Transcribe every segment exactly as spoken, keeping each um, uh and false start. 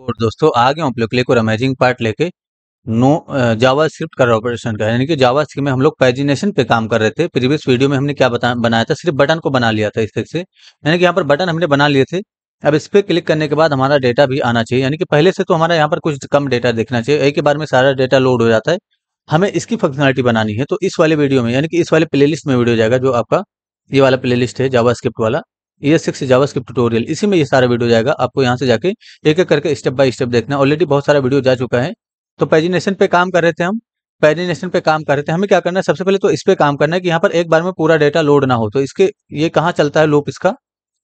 और दोस्तों आ गए हम लोग के लिए कोई अमेजिंग पार्ट लेके नो जावास्क्रिप्ट का ऑपरेशन का, यानी कि जावास्क्रिप्ट में हम लोग पैजिनेशन पे काम कर रहे थे। प्रीवियस वीडियो में हमने क्या बता बनाया था, सिर्फ बटन को बना लिया था इस तरह से, यानी कि यहाँ पर बटन हमने बना लिए थे। अब इस पर क्लिक करने के बाद हमारा डेटा भी आना चाहिए, यानी कि पहले से तो हमारा यहाँ पर कुछ कम डेटा देखना चाहिए, एक ही बार में सारा डेटा लोड हो जाता है। हमें इसकी फंक्शनलिटी बनानी है, तो इस वाले वीडियो में यानी कि इस वाले प्लेलिस्ट में वीडियो जाएगा, जो आपका ये वाला प्लेलिस्ट है जावास्क्रिप्ट वाला, ये सिक्स जावास्क्रिप्ट ट्यूटोरियल, इसी में ये सारा वीडियो जाएगा। आपको यहाँ से जाके एक एक करके स्टेप बाय स्टेप देखना। ऑलरेडी बहुत सारा वीडियो जा चुका है। तो पैजिनेशन पे काम कर रहे थे हम, पैजिनेशन पे काम कर रहे थे। हमें क्या करना है, सबसे पहले तो इस पे काम करना है कि यहाँ पर एक बार में पूरा डेटा लोड ना हो। तो इसके ये कहाँ चलता है लूप इसका,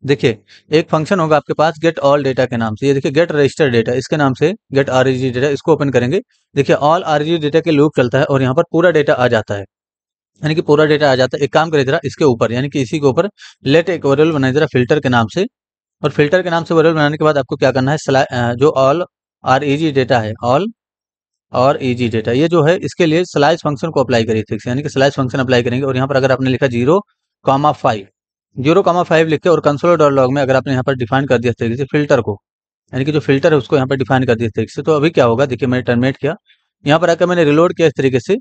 देखिए एक फंक्शन होगा आपके पास गेट ऑल डेटा के नाम से, ये देखिए गेट रजिस्टर डेटा इसके नाम से, गेट आरजी डेटा, इसको ओपन करेंगे, देखिए ऑल आरजी डेटा के लूप चलता है और यहाँ पर पूरा डेटा आ जाता है, यानी कि पूरा डेटा आ जाता है। एक काम करे जरा इसके ऊपर, यानी कि इसी के ऊपर लेट एक वेरिएबल बनाए जरा फिल्टर के नाम से, और फिल्टर के नाम से वेरिएबल बनाने के बाद आपको क्या करना है, जो all R E G data है, ऑल और ईजी डेटा, ये जो है इसके लिए स्लाइस फंक्शन को अप्लाई करिए ठीक से, यानी कि स्लाइस फंक्शन अप्लाई करेंगे। और यहाँ पर अगर आपने लिखा zero comma five zero comma five लिखे और कंसोल डॉट लॉग में अगर आपने यहाँ पर डिफाइन कर दिया इस तरीके से फिल्टर को, यानी कि जो फिल्टर है उसको यहाँ पर डिफाइन कर दिया इस तरीके से, तो अभी क्या होगा, देखिए मैंने टर्मिनेट किया, यहाँ पर आकर मैंने रिलोड किया इस तरीके से,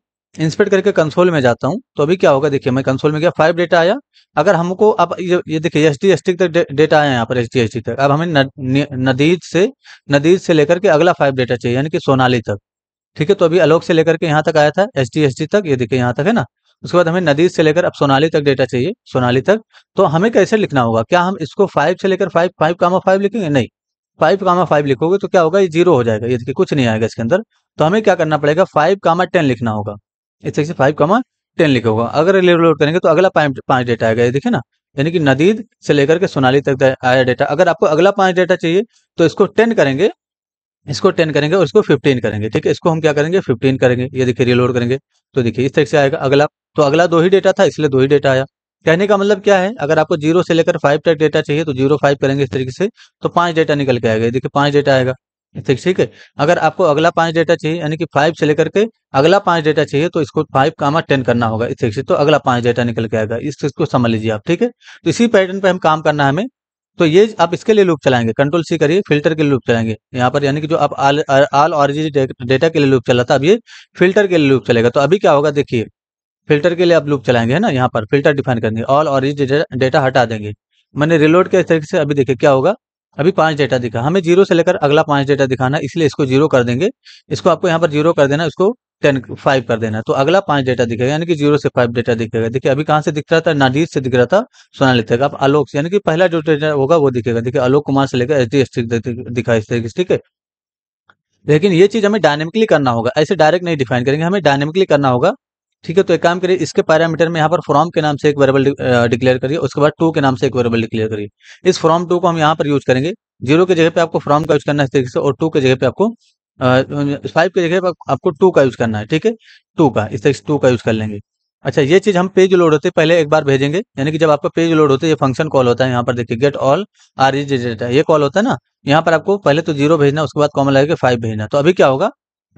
इंस्पेक्ट करके कंसोल में जाता हूँ, तो अभी क्या होगा, देखिए मैं कंसोल में गया, फाइव डेटा आया। अगर हमको आप ये, ये देखिए एस डी एस टी तक डेटा आया यहाँ पर, एस डी एस टी तक। अब हमें न, न, नदीज से नदीज से लेकर के अगला फाइव डेटा चाहिए, यानी कि सोनाली तक, ठीक है। तो अभी आलोक से लेकर के यहाँ तक आया था एस डी एस टी तक, ये देखिए यहाँ तक है ना, उसके बाद हमें नदीज से लेकर अब सोनाली तक डेटा चाहिए, सोनाली तक। तो हमें कैसे लिखना होगा, क्या हम इसको फाइव से लेकर फाइव फाइव कामा फाइव लिखेंगे, नहीं, फाइव कामा फाइव लिखोगे तो क्या होगा, ये जीरो हो जाएगा, ये देखिए कुछ नहीं आएगा इसके अंदर। तो हमें क्या करना पड़ेगा, फाइव कामा टेन लिखना होगा, इस तरह से फाइव कामा टेन लिखा होगा। अगर रिलोड करेंगे तो अगला पाँच डेटा आएगा, ये देखिए ना, यानी कि नदीद से लेकर के सोनाली तक आया डेटा। अगर आपको अगला पाँच डेटा चाहिए तो इसको टेन करेंगे, इसको टेन करेंगे और इसको फिफ्टीन करेंगे, ठीक है। इसको हम क्या करेंगे, फिफ्टीन करेंगे, ये देखिए रिलोड करेंगे तो देखिए इस तरह से आएगा अगला। तो अगला दो ही डेटा था इसलिए दो ही डेटा आया। कहने का मतलब क्या है, अगर आपको जीरो से लेकर फाइव तक डेटा चाहिए तो जीरो फाइव करेंगे इस तरीके से, तो पाँच डेटा निकल के आएगा, ये देखिए पाँच डेटा आएगा, ठीक है। अगर आपको अगला पाँच डेटा चाहिए, यानी कि फाइव से लेकर के अगला पाँच डेटा चाहिए तो इसको फाइव कामा टेन करना होगा इस तरीके से, तो अगला पाँच डेटा निकल के आएगा, इस चीज को समझ लीजिए आप, ठीक है। तो इसी पैटर्न पे हम काम करना है हमें, तो ये आप इसके लिए लूप चलाएंगे, कंट्रोल सी करिए, फिल्टर के लूप चलाएंगे यहाँ पर, यानी कि जो आप आल आल ऑरिजिन डेटा के लिए लूप चला था, अब ये फिल्टर के लिए लूप चलेगा। तो अभी क्या होगा, देखिए फिल्टर के लिए आप लूप चलाएंगे है ना, यहाँ पर फिल्टर डिफाइन करेंगे, ऑल ऑरिजिन डेटा हटा देंगे, मैंने रिलोड किया इस तरीके से, अभी देखिए क्या होगा, अभी पांच डेटा दिखा, हमें जीरो से लेकर अगला पांच डेटा दिखाना है इसलिए इसको जीरो कर देंगे, इसको आपको यहाँ पर जीरो कर देना, इसको टेन फाइव कर देना, तो अगला पांच डेटा दिखेगा, यानी कि जीरो से फाइव डेटा दिखेगा। देखिए अभी कहाँ से दिख रहा था, नदीज से दिख रहा था सोनाली तक, आप आलोक से, यानी कि पहला जो डेटा होगा वो दिखेगा, देखिए आलोक कुमार से लेकर एस डी एस टी दिखा इस तरीके से, ठीक है। लेकिन ये चीज हमें डायनेमिकली करना होगा, ऐसे डायरेक्ट नहीं डिफाइन करेंगे, हमें डायनेमिकली करना होगा, ठीक है। तो एक काम करिए, इसके पैरामीटर में यहाँ पर फ्रॉम के नाम से एक वेरिएबल डिक्लेयर करिए, उसके बाद टू के नाम से एक वेरिएबल डिक्लेयर करिए। इस फ्रॉम टू को हम यहाँ पर यूज करेंगे, जीरो के जगह पे आपको फ्रॉम का यूज करना है इस तरीके से, और टू के जगह पे आपको फाइव के जगह पे आपको टू का यूज करना है, ठीक है, टू का, इस तरीके से टू का यूज कर लेंगे। अच्छा ये चीज हम पेज लोड होते पहले एक बार भेजेंगे, यानी कि जब आपका पेज लोड होते ये फंक्शन कॉल होता है, यहाँ पर देखिए get all R G data ये कॉल होता है ना, यहाँ पर आपको पहले तो जीरो भेजना, उसके बाद कॉमा लगा के फाइव भेजना। तो अभी क्या होगा,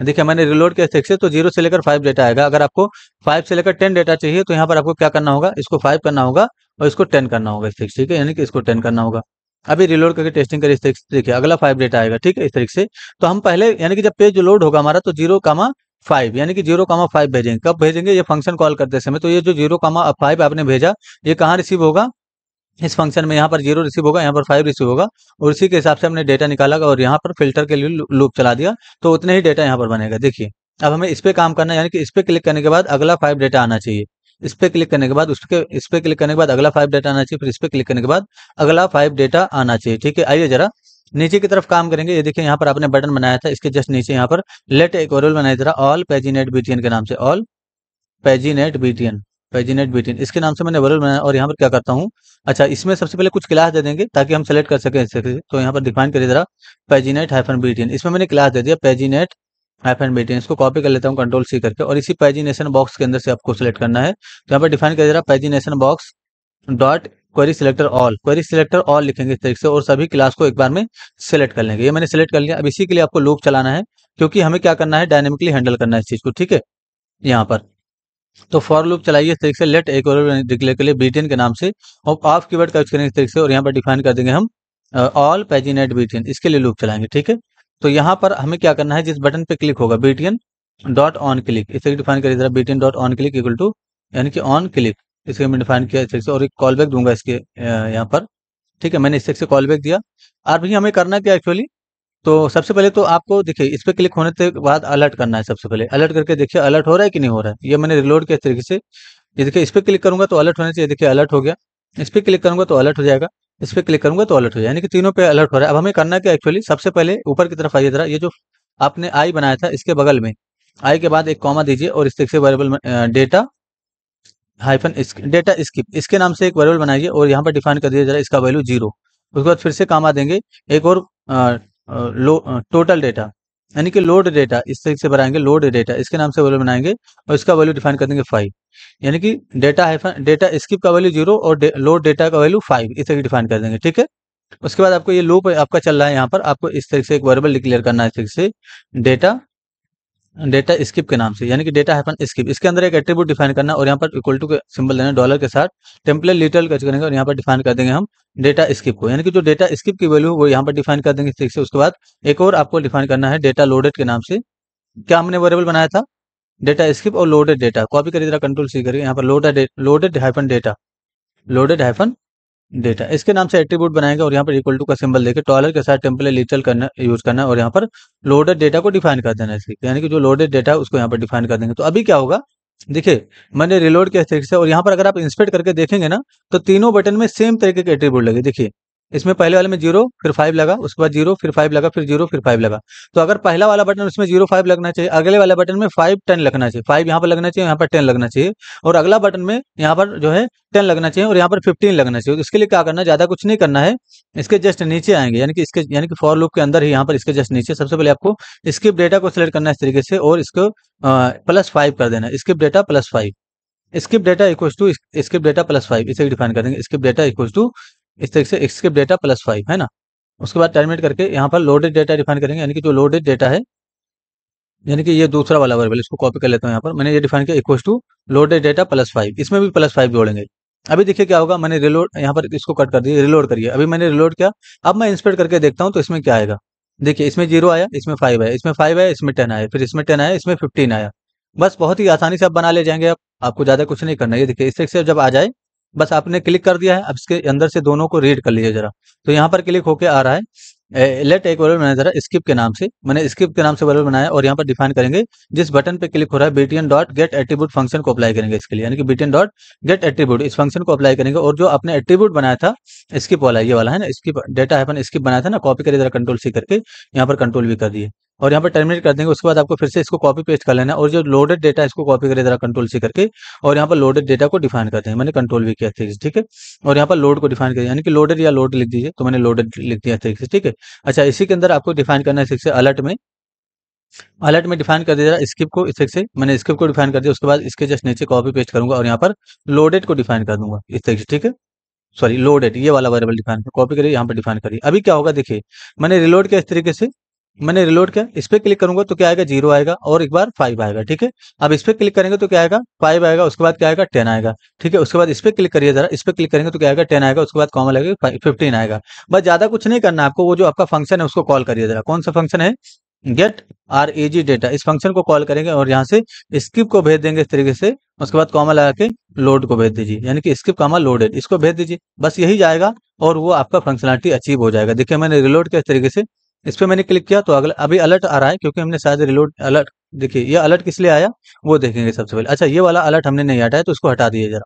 देखिए मैंने रिलोड किया ठीक से, तो जीरो से लेकर फाइव डेटा आएगा। अगर आपको फाइव से लेकर टेन डेटा चाहिए तो यहाँ पर आपको क्या करना होगा, इसको फाइव करना होगा और इसको टेन करना होगा इस तरीके, ठीक है, यानी कि इसको टेन करना होगा। अभी रिलोड करके टेस्टिंग करिए इस तरीके से, देखिए अगला फाइव डेटा आएगा, ठीक है, इस तरीके से। तो हम पहले यानी कि जब पेज लोड होगा हमारा तो जीरो कामा फाइव यानी कि जीरो कामा फाइव भेजेंगे। कब भेजेंगे, ये फंक्शन कॉल करते समय। तो ये जो जीरो कामा फाइव आपने भेजा ये कहाँ रिसीव होगा, इस फंक्शन में, यहाँ पर जीरो रिसीव होगा, यहाँ पर फाइव रिसीव होगा, और इसी के हिसाब से हमने डेटा निकाला और यहाँ पर फिल्टर के लिए लूप चला दिया, तो उतने ही डेटा यहाँ पर बनेगा। देखिए अब हमें इस पे काम करना है, यानी कि इस पे क्लिक करने के बाद अगला फाइव डेटा आना चाहिए, इस पे क्लिक करने के बाद उसके, इस पे क्लिक करने के बाद अगला फाइव डेटा आना चाहिए, फिर इस पे क्लिक करने के बाद अगला फाइव डेटा आना चाहिए, ठीक है। आइए जरा नीचे की तरफ काम करेंगे, ये देखिए यहाँ पर आपने बटन बनाया था, इसके जस्ट नीचे यहाँ पर लेट एक वेरिएबल बनाया जरा ऑल पैजिनेट बीटीएन के नाम से, all paginate BTN paginate BTN इसके नाम से मैंने वेरिएबल बनाया, और यहाँ पर क्या करता हूँ, अच्छा इसमें सबसे पहले कुछ क्लास दे देंगे ताकि हम सेलेक्ट कर सकें इससे। तो यहाँ पर डिफाइन करिए जरा पैजिनेट हाइफन बीटीएन, इसमें मैंने क्लास दे दिया पैजिनेट हाइफन बीटीएन, इसको कॉपी कर लेता हूँ कंट्रोल सी करके, और इसी पैजिनेशन बॉक्स के अंदर से आपको सेलेक्ट करना है। तो यहाँ पर डिफाइन करिए जरा pagination box dot query selector all, query selector all लिखेंगे इस तरीके से, और सभी क्लास को एक बार में सेलेक्ट कर लेंगे। ये मैंने सेलेक्ट कर लिया। अब इसी के लिए आपको लूप चलाना है क्योंकि हमें क्या करना है, डायनेमिकली हैंडल करना है इस चीज को, ठीक है। यहाँ पर तो फॉर लूप चलाइए इस तरीके से, लेट एक वेरिएबल डिक्लेयर के लिए बीटीएन के नाम से, और ऑफ कीवर्ड का यूज करेंगे इस तरीके से, और यहाँ पर डिफाइन कर देंगे हम ऑल पैजिनेट बीटीएन, इसके लिए लूप चलाएंगे, ठीक है। तो यहाँ पर हमें क्या करना है, जिस बटन पे क्लिक होगा बीटीएन डॉट ऑन क्लिक, इसे डिफाइन करिए जरा, BTN dot on click equal to यानी कि ऑन क्लिक, इसे मैं डिफाइन किया इसे, और एक कॉल बैक दूंगा इसके यहाँ पर, ठीक है। मैंने इससे से कॉल बैक दिया। और भैया हमें करना क्या एक्चुअली, तो सबसे पहले तो आपको देखिए इस पर क्लिक होने के बाद अलर्ट करना है, सबसे पहले अलर्ट करके देखिए अलर्ट हो रहा है कि नहीं हो रहा है। ये मैंने रिलोड किया इस तरीके से, ये देखिए इस पर क्लिक करूंगा तो अलर्ट होना चाहिए, देखिए अलर्ट हो गया, इस पर क्लिक करूंगा तो अलर्ट हो जाएगा, इस पर क्लिक करूंगा तो अलर्ट हो जाएगा, यानी कि तीनों पे अलर्ट हो रहा है। अब हमें करना क्या एक्चुअली, सबसे पहले ऊपर की तरफ आइए जरा, ये जो आपने आई बनाया था इसके बगल में आई के बाद एक कॉमा दीजिए और इस तरीके से variable data hyphen data skip इसके नाम से एक वेरिएबल बनाइए और यहाँ पर डिफाइन कर दीजिए जरा इसका वैल्यू जीरो। उसके बाद फिर से कॉमा देंगे एक और लो टोटल डेटा यानी कि लोड डेटा, इस तरीके से बनाएंगे लोड डेटा, इसके नाम से वैल्यू बनाएंगे और इसका वैल्यू डिफाइन कर देंगे फाइव, यानी कि डेटा हाइफन डेटा स्किप का वैल्यू जीरो और दे, लोड डेटा का वैल्यू फाइव, इस तरीके डिफाइन कर देंगे, ठीक है। उसके बाद आपको ये लूप आपका चल रहा है, यहाँ पर आपको इस तरीके से एक वेरिएबल डिक्लेयर करना है, इस तरीके से डेटा डेटा स्किप के नाम से, यानी कि डेटा हाइफन स्किप, इसके अंदर एक एट्रीब्यूट डिफाइन करना और यहाँ पर इक्वल टू के सिंबल देना डॉलर के साथ, टेम्पलेट लिटल का करेंगे और यहाँ पर डिफाइन कर देंगे हम डेटा स्किप को, यानी कि जो डेटा स्किप की वैल्यू वो यहाँ पर डिफाइन कर देंगे इस तरीके से। उसके बाद एक और आपको डिफाइन करना है डेटा लोडेड के नाम से, क्या हमने वेरिएबल बनाया था डेटा स्किप और लोडेड डेटा, कॉपी करिए जरा कंट्रोल सी करके, यहाँ पर loaded loaded hyphen data loaded hyphen data इसके नाम से एट्रीब्यूट बनाएंगे और यहाँ पर इक्वल टू का सिंबल देके डॉलर के साथ टेम्पलेट लिटल करना यूज करना है और यहाँ पर लोडेड डेटा को डिफाइन कर देना है, यानी कि जो लोडेड डेटा है उसको यहाँ पर डिफाइन कर देंगे। तो अभी क्या होगा, देखिए मैंने रिलोड किया तरीके से और यहाँ पर अगर आप इंस्पेक्ट करके देखेंगे ना तो तीनों बटन में सेम तरीके के एट्रीब्यूट लगे, देखिए इसमें पहले वाले में जीरो फिर फाइव लगा, उसके बाद जीरो फिर फाइव लगा, फिर जीरो फिर फाइव लगा। तो अगर पहला वाला बटन उसमें जीरो फाइव लगना चाहिए, अगले वाला बटन में फाइव टेन लगना चाहिए, फाइव यहाँ पर लगना चाहिए, यहाँ पर टेन लगना चाहिए, और अगला बटन में यहाँ पर जो है टेन लगना चाहिए और यहाँ पर फिफ्टीन लगना चाहिए। तो इसके लिए क्या करना है, ज्यादा कुछ नहीं करना है, इसके जस्ट नीचे आएंगे यानी कि इसके यानी कि फॉर लूप के अंदर ही यहाँ पर इसके जस्ट नीचे सबसे पहले आपको स्किप डेटा को सिलेक्ट करना है इस तरीके से और इसको प्लस फाइव कर देना, skip data plus five, skip data equal to skip data plus five, इसे डिफाइन कर देंगे स्किप डेटा इक्वल टू इस तरीके से स्किप डेटा प्लस फाइव, है ना। उसके बाद टर्मिनेट करके यहाँ पर लोडेड डेटा डिफाइन करेंगे, यानी कि जो लोडेड डेटा है यानी कि ये दूसरा वाला वेरिएबल, इसको कॉपी कर लेता हूँ, यहाँ पर मैंने ये डिफाइन किया equal to loaded data plus five, इसमें भी प्लस फाइव जोड़ेंगे। अभी देखिए क्या होगा, मैंने रिलोड यहाँ पर इसको कट कर दिया, रिलोड करिए, अभी मैंने रिलोड किया, अब मैं इंस्पेक्ट करके देखता हूँ तो इसमें क्या आएगा, देखिए इसमें जीरो आया, इसमें फाइव आया, इसमें फाइव आया, इसमें टेन आया, फिर इसमें टेन आया, इसमें फिफ्टीन आया। बस बहुत ही आसानी से आप बना ले जाएंगे, आप आपको ज्यादा कुछ नहीं करना है। देखिए इस तरीके से जब आ जाए बस आपने क्लिक कर दिया है, अब इसके अंदर से दोनों को रीड कर लीजिए जरा। तो यहाँ पर क्लिक होके आ रहा है लेट एक वेरिएबल बनाया जरा स्किप के नाम से, मैंने स्किप के नाम से वेरिएबल बनाया और यहाँ पर डिफाइन करेंगे जिस बटन पे क्लिक हो रहा है BTN dot get attribute function को अप्लाई करेंगे इसके लिए, यानी कि बीटीएन डॉट गेट एट्रीब्यूट इस फंक्शन को अप्लाई करेंगे और जो आपने एट्रीब्यूट बनाया था स्किप वाला, ये वाला है ना स्किप डेटा हाइफन स्किप बनाया था ना, कॉपी करिए जरा कंट्रोल सी करके, यहाँ पर कंट्रोल भी कर दिए और यहाँ पर टर्मिनेट कर देंगे। उसके बाद आपको फिर से इसको कॉपी पेस्ट कर लेना है और जो लोडेड डेटा है इसको कॉपी करें जरा कंट्रोल सी करके और यहाँ पर लोडेड डेटा को डिफाइन करते हैं, मैंने कंट्रोल भी किया तरीके से, ठीक है। और यहाँ पर लोड को डिफाइन करें यानी कि लोडेड या लोड लिख दीजिए, तो मैंने लोडेड लिख दिया तरीके से, ठीक है। अच्छा इसी के अंदर आपको डिफाइन करना है इससे अलर्ट में, अलर्ट में डिफाइन कर दिया जरा स्किप को, इस तरीके से मैंने स्किप को डिफाइन कर दिया। उसके बाद इसके जस्ट नीचे कॉपी पेस्ट करूंगा और यहाँ पर लोडेड को डिफाइन कर दूंगा इस तरीके से, ठीक है, सॉरी लोडेड ये वाला वेरिएबल डिफाइन कॉपी करिए यहाँ पर डिफाइन करिए। अभी क्या होगा, देखिए मैंने रिलोड किया इस तरीके से, मैंने रिलोड किया, इस पर क्लिक करूंगा तो क्या आएगा, जीरो आएगा और एक बार फाइव आएगा, ठीक है। अब इस पर क्लिक करेंगे तो क्या आएगा, फाइव आएगा, उसके बाद क्या आएगा, टेन आएगा, ठीक है। उसके बाद इस पर क्लिक करिए जरा, इस पर क्लिक करेंगे तो क्या आएगा, टेन आएगा, उसके बाद कॉमा लगेगा, फिफ्टीन आएगा। बस ज्यादा कुछ नहीं करना आपको, वो जो आपका फंक्शन है उसको कॉल करिए जरा, कौन सा फंक्शन है, get R A G data, इस फंक्शन को कॉल करेंगे और यहाँ से स्किप को भेज देंगे इस तरीके से, उसके बाद कॉमा लगा के लोड को भेज दीजिए, यानी कि स्किप कॉमा लोडेड इसको भेज दीजिए, बस यही जाएगा और वो आपका फंक्शनलिटी अचीव हो जाएगा। देखिए मैंने रिलोड किया इस तरीके से, इस पर मैंने क्लिक किया तो अगला अभी अलर्ट आ रहा है क्योंकि हमने शायद रिलोड अलर्ट, देखिए ये अलर्ट किस लिए आया वो देखेंगे सबसे पहले। अच्छा ये वाला अलर्ट हमने नहीं हटाया तो इसको हटा दिए जरा,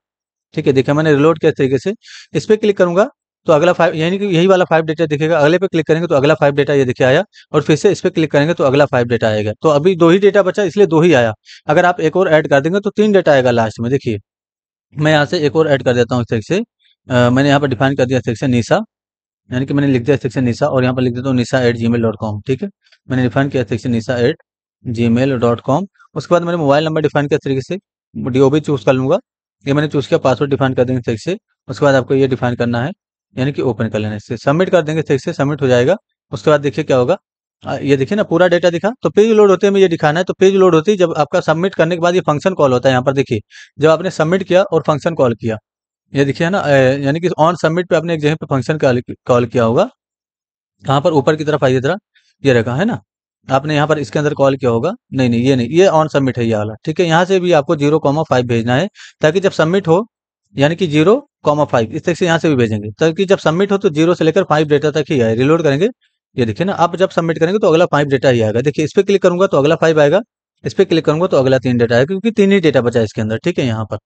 ठीक है। देखिए मैंने रिलोड किया इस तरीके से, इस पर क्लिक करूंगा तो अगला फाइव यानी कि यही वाला फाइव डेटा दिखेगा, अगले पे क्लिक करेंगे तो अगला फाइव डेटा ये देखिए आया और फिर से इस पर क्लिक करेंगे तो अगला फाइव डेटा आएगा। तो अभी दो ही डेटा बचा इसलिए दो ही आया, अगर आप एक और ऐड कर देंगे तो तीन डेटा आएगा लास्ट में। देखिए मैं यहाँ से एक और ऐड कर देता हूँ इस तरीके से, मैंने यहाँ पर डिफाइन कर दिया इस तरीके से निशा, यानी कि मैंने लिख दिया सेक्शन निशा और यहाँ पर लिख देता हूँ Nisha at Gmail dot com, ठीक है। मैंने डिफाइन किया section Nisha at Gmail dot com. उसके बाद मैंने मोबाइल नंबर डिफाइन किया तरीके से, डीओबी चूज कर लूंगा, ये मैंने चूज किया, पासवर्ड डिफाइन कर देंगे तरीके से। उसके बाद आपको ये डिफाइन करना है यानी कि ओपन कर लेना, इससे सबमिट कर देंगे तरीके से, सबमिट हो जाएगा। उसके बाद देखिए क्या होगा, ये देखिए ना पूरा डेटा दिखा, तो पेज लोड होते हमें ये दिखाना है। तो पेज लोड होती है जब आपका सबमिट करने के बाद ये फंक्शन कॉल होता है, यहाँ पर देखिए जब आपने सबमिट किया और फंक्शन कॉल किया, ये देखिए है ना, यानी कि ऑन सबमिट पे आपने एक जगह पे फंक्शन कॉल किया होगा। यहाँ पर ऊपर की तरफ आइए जरा, ये रखा है ना, आपने यहाँ पर इसके अंदर कॉल किया होगा, नहीं नहीं ये नहीं, ये ऑन सबमिट है ये वाला, ठीक है। यहाँ से भी आपको जीरो कॉमा फाइव भेजना है ताकि जब सबमिट हो, यानी कि जीरो कॉमा फाइव इस तरह से यहाँ से भी भेजेंगे ताकि जब सबमिट हो तो जीरो से लेकर फाइव डेटा तक ही आए। रिलोड करेंगे, ये देखिए ना, आप जब सबमिट करेंगे तो अगला फाइव डेटा ही आएगा। देखिए इस पर क्लिक करूंगा तो अगला फाइव आएगा, इस पर क्लिक करूंगा तो अगला तीन डेटा आएगा, क्योंकि तीन ही डेटा बचा है इसके अंदर, ठीक है, यहाँ पर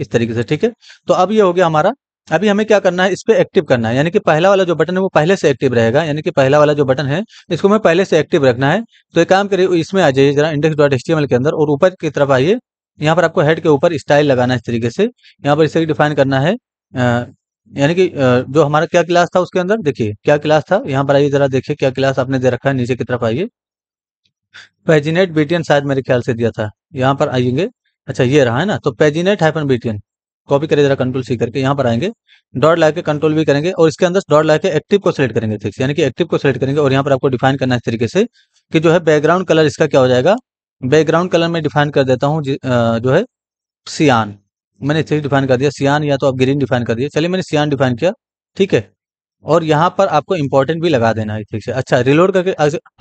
इस तरीके से, ठीक है। तो अब ये हो गया हमारा। अभी हमें क्या करना है, इस पर एक्टिव करना है, यानी कि पहला वाला जो बटन है वो पहले से एक्टिव रहेगा, यानी कि पहला वाला जो बटन है इसको हमें पहले से एक्टिव रखना है। तो एक काम करिए, इसमें आ जाइए जरा index dot H T M L के अंदर और ऊपर की तरफ आइए। यहाँ पर आपको हेड के ऊपर स्टाइल लगाना है इस तरीके से, यहाँ पर इसे डिफाइन करना है, यानी कि जो हमारा क्या क्लास था उसके अंदर, देखिए क्या क्लास था, यहाँ पर आइए जरा देखिए क्या क्लास आपने दे रखा है। नीचे की तरफ आइए, पेजिनेट बीटीएन शायद मेरे ख्याल से दिया था, यहाँ पर आइएंगे, अच्छा ये रहा है ना, तो पेजिनेट हाइफन बीटीएन कॉपी करें जरा कंट्रोल सी करके, यहाँ पर आएंगे, डॉट ला के कंट्रोल भी करेंगे और इसके अंदर डॉट ला के एक्टिव को सिलेक्ट करेंगे, ठीक है, यानी कि एक्टिव को सिलेक्ट करेंगे। और यहाँ पर आपको डिफाइन करना है इस तरीके से कि जो है बैकग्राउंड कलर इसका क्या हो जाएगा, बैकग्राउंड कलर में डिफाइन कर देता हूँ जो है सियान, मैंने इसे डिफाइन कर दिया सियान, या तो आप ग्रीन डिफाइन कर दिए, चलिए मैंने सियान डिफाइन किया, ठीक है। और यहाँ पर आपको इंपॉर्टेंट भी लगा देना है, ठीक है। अच्छा रिलोड करके,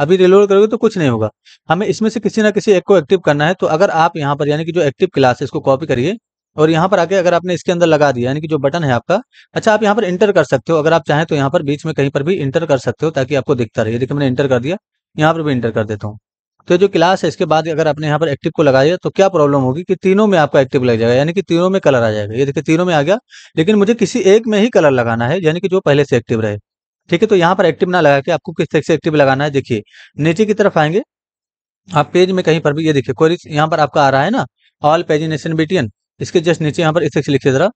अभी रिलोड करोगे तो कुछ नहीं होगा, हमें इसमें से किसी ना किसी एक को एक्टिव करना है। तो अगर आप यहाँ पर यानी कि जो एक्टिव क्लास है इसको कॉपी करिए और यहाँ पर आके अगर आपने इसके अंदर लगा दिया, यानी कि जो बटन है आपका, अच्छा आप यहाँ पर इंटर कर सकते हो, अगर आप चाहें तो यहाँ पर बीच में कहीं पर भी इंटर कर सकते हो ताकि आपको दिखता रहे। देखिए मैंने इंटर कर दिया, यहाँ पर भी इंटर कर देता हूँ। तो जो क्लास है इसके बाद अगर आपने यहाँ पर एक्टिव को लगाया तो क्या प्रॉब्लम होगी कि तीनों में आपका एक्टिव लग जाएगा, यानी कि तीनों में कलर आ जाएगा। ये देखिए तीनों में आ गया, लेकिन मुझे किसी एक में ही कलर लगाना है, यानी कि जो पहले से एक्टिव रहे, ठीक है। तो यहाँ पर एक्टिव ना लगा के आपको किस तरह से एक्टिव लगाना है, देखिए नीचे की तरफ आएंगे आप, पेज में कहीं पर भी, ये देखिए कोई यहाँ पर आपका आ रहा है ना ऑल पेजिनेशन बीटीएन, इसके जस्ट नीचे यहाँ पर इस तरह से लिखिए जरा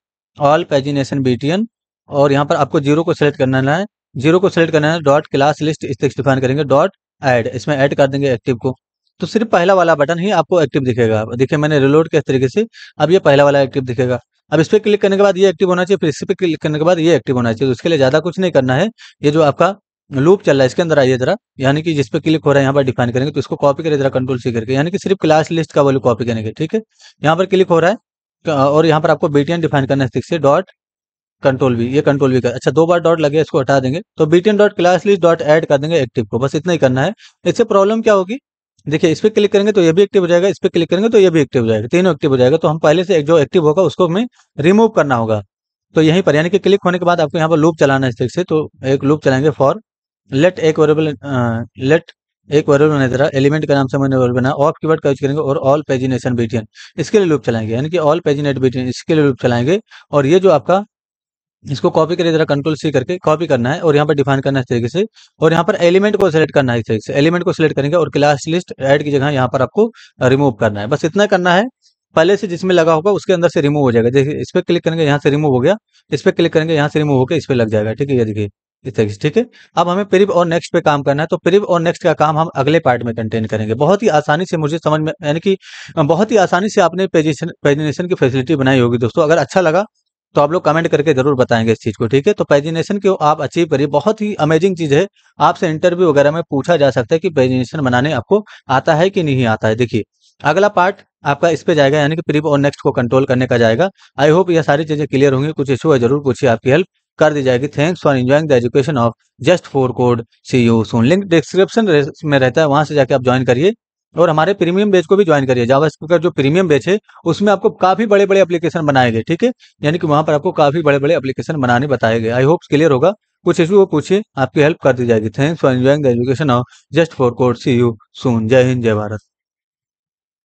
ऑल पेजिनेशन बीटीएन, और यहाँ पर आपको जीरो को सिलेक्ट करना है, जीरो को सिलेक्ट करना है, डॉट क्लास लिस्ट इस तरह से डिफाइन करेंगे, डॉट ऐड, इसमें ऐड कर देंगे एक्टिव को, तो सिर्फ पहला वाला बटन ही आपको एक्टिव दिखेगा। देखिए मैंने रिलोड किया इस तरीके से, अब ये पहला वाला एक्टिव दिखेगा। अब इस पर क्लिक करने के बाद ये एक्टिव होना चाहिए, फिर इस पर क्लिक करने के बाद ये एक्टिव होना चाहिए। तो उसके लिए ज्यादा कुछ नहीं करना है। ये जो आपका लूप चल रहा है इसके अंदर आइए जरा, यानी कि जिस पे क्लिक हो रहा है यहाँ पर डिफाइन करेंगे, तो इसको कॉपी करें जरा कंट्रोल सी करके, यानी कि सिर्फ क्लास लिस्ट का वैल्यू कॉपी करेंगे, ठीक है। यहाँ पर क्लिक हो रहा है और यहाँ पर आपको बीटीएन डिफाइन करना है, डॉट कंट्रोल भी, ये कंट्रोल भी कर, अच्छा दो बार डॉट लगे इसको हटा देंगे, तो BTN dot class list dot add कर देंगे एक्टिव को, बस इतना ही करना है। इससे प्रॉब्लम क्या होगी, देखिए इस पर क्लिक करेंगे तो ये भी एक्टिव हो जाएगा, इस पर क्लिक करेंगे तो ये भी एक्टिव हो जाएगा, तीनों एक्टिव हो जाएगा। तो हम पहले से जो एक्टिव होगा उसको हमें रिमूव करना होगा। तो यहीं पर यानी कि क्लिक होने के बाद आपको यहाँ पर लूप चलाना है इस तरह से, तो एक लूप चलाएंगे फॉर लेट एक वेरिएबल, लेट एक वेरिएबल बनाया जरा, एलिमेंट का नाम से मैंने वेरिएबल बनाया, ऑफ कीवर्ड का यूज करेंगे और ऑल पेजिनेशन बीटीएन इसके लिए लूप चलाएंगे, यानी कि ऑल पेजिनेट बीटीएन इसके लिए लूप चलाएंगे। और ये जो आपका इसको कॉपी करिए जरा कंट्रोल सी करके, कॉपी करना है और यहाँ पर डिफाइन करना है इस तरीके से, और यहाँ पर एलिमेंट को सिलेक्ट करना है इस तरीके से, एलिमेंट को सिलेक्ट करेंगे और क्लास लिस्ट ऐड की जगह यहाँ पर आपको रिमूव करना है, बस इतना करना है। पहले से जिसमें लगा होगा उसके अंदर से रिमूव हो जाएगा। देखिए इस पर क्लिक करेंगे यहाँ से रिमूव हो गया, इस पर क्लिक करेंगे यहाँ से रिमूव होकर इस पर लग जाएगा, ठीक है, ये देखिए इस तरीके से, ठीक है। अब हमें प्रिव और नेक्स्ट पे काम करना है, तो प्रिव और नेक्स्ट का काम हम अगले पार्ट में कंटेन करेंगे। बहुत ही आसानी से मुझे समझ में, यानी कि बहुत ही आसानी से आपने पेजिनेशन की फैसिलिटी बनाई होगी दोस्तों। अगर अच्छा लगा तो आप लोग कमेंट करके जरूर बताएंगे इस चीज को, ठीक है। तो पेजिनेशन को आप अचीव करिए, बहुत ही अमेजिंग चीज है। आपसे इंटरव्यू वगैरह में पूछा जा सकता है कि पेजिनेशन बनाने आपको आता है कि नहीं आता है। देखिए अगला पार्ट आपका इस पे जाएगा, यानी कि प्रीव और नेक्स्ट को कंट्रोल करने का जाएगा। आई होप ये सारी चीजें क्लियर होंगी। कुछ इशू है जरूर पूछिए, आपकी हेल्प कर दी जाएगी। Thanks for enjoying the education of just for code. See you soon. Link description में रहता है, वहां से जाके आप ज्वाइन करिए और हमारे प्रीमियम बैच को भी ज्वाइन करिए। जावास्क्रिप्ट का जो प्रीमियम बैच है उसमें आपको काफी बड़े बड़े एप्लीकेशन बनाए गए, ठीक है, यानी कि वहां पर आपको काफी बड़े बड़े एप्लीकेशन बनाने बताए गए। आई होप क्लियर होगा। कुछ इशू वो पूछिए, आपकी हेल्प कर दी जाएगी। Thanks for enjoying the education of just for code. See you soon. जय हिंद, जय भारत।